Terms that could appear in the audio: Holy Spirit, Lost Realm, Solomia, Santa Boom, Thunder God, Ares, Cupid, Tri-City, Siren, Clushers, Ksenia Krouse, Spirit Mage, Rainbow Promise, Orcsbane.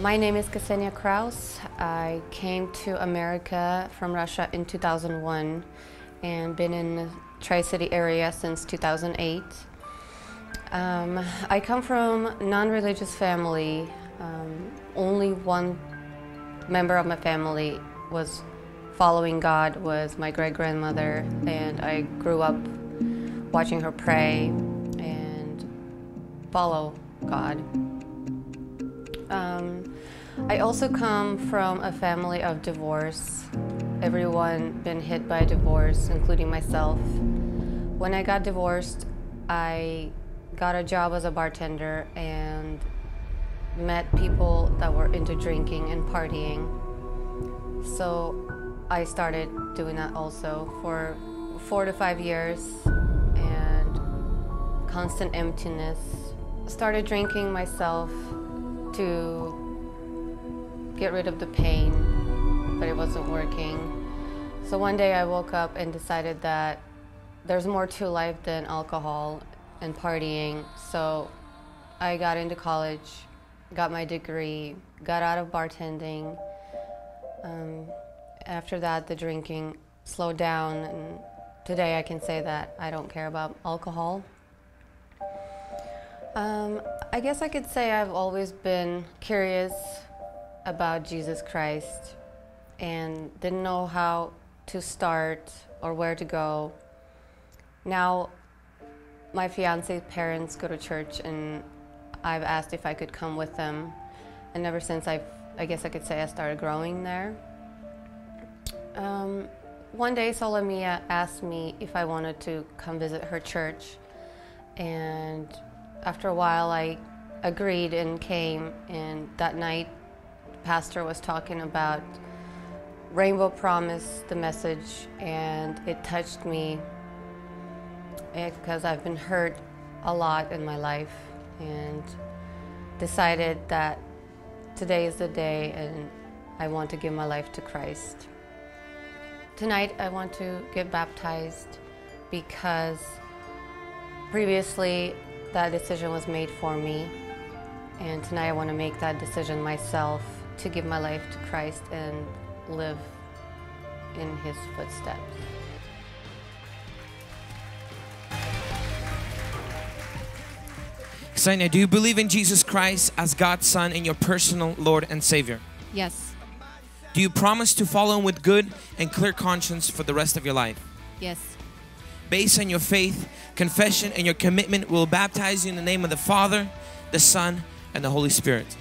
My name is Ksenia Krouse. I came to America from Russia in 2001 and been in the Tri-City area since 2008. I come from a non-religious family. Only one member of my family was following God, was my great-grandmother, and I grew up watching her pray and follow God. I also come from a family of divorce. Everyone been hit by divorce, including myself. When I got divorced, I got a job as a bartender and met people that were into drinking and partying. So I started doing that also for 4 to 5 years, and constant emptiness. Started drinking myself to get rid of the pain, but it wasn't working. So one day I woke up and decided that there's more to life than alcohol and partying. So I got into college, got my degree, got out of bartending. After that, the drinking slowed down, and today I can say that I don't care about alcohol. I guess I could say I've always been curious about Jesus Christ and didn't know how to start or where to go. Now, my fiance's parents go to church, and I've asked if I could come with them. And ever since, I guess I could say I started growing there. One day, Solomia asked me if I wanted to come visit her church, and after a while, I agreed and came, and that night, the pastor was talking about Rainbow Promise, the message, and it touched me because I've been hurt a lot in my life, and decided that today is the day, and I want to give my life to Christ. Tonight, I want to get baptized because previously, that decision was made for me, and tonight I want to make that decision myself to give my life to Christ and live in His footsteps. Ksenia, do you believe in Jesus Christ as God's Son and your personal Lord and Savior? Yes. Do you promise to follow Him with good and clear conscience for the rest of your life? Yes. Based on your faith, confession, and your commitment, we'll baptize you in the name of the Father, the Son, and the Holy Spirit.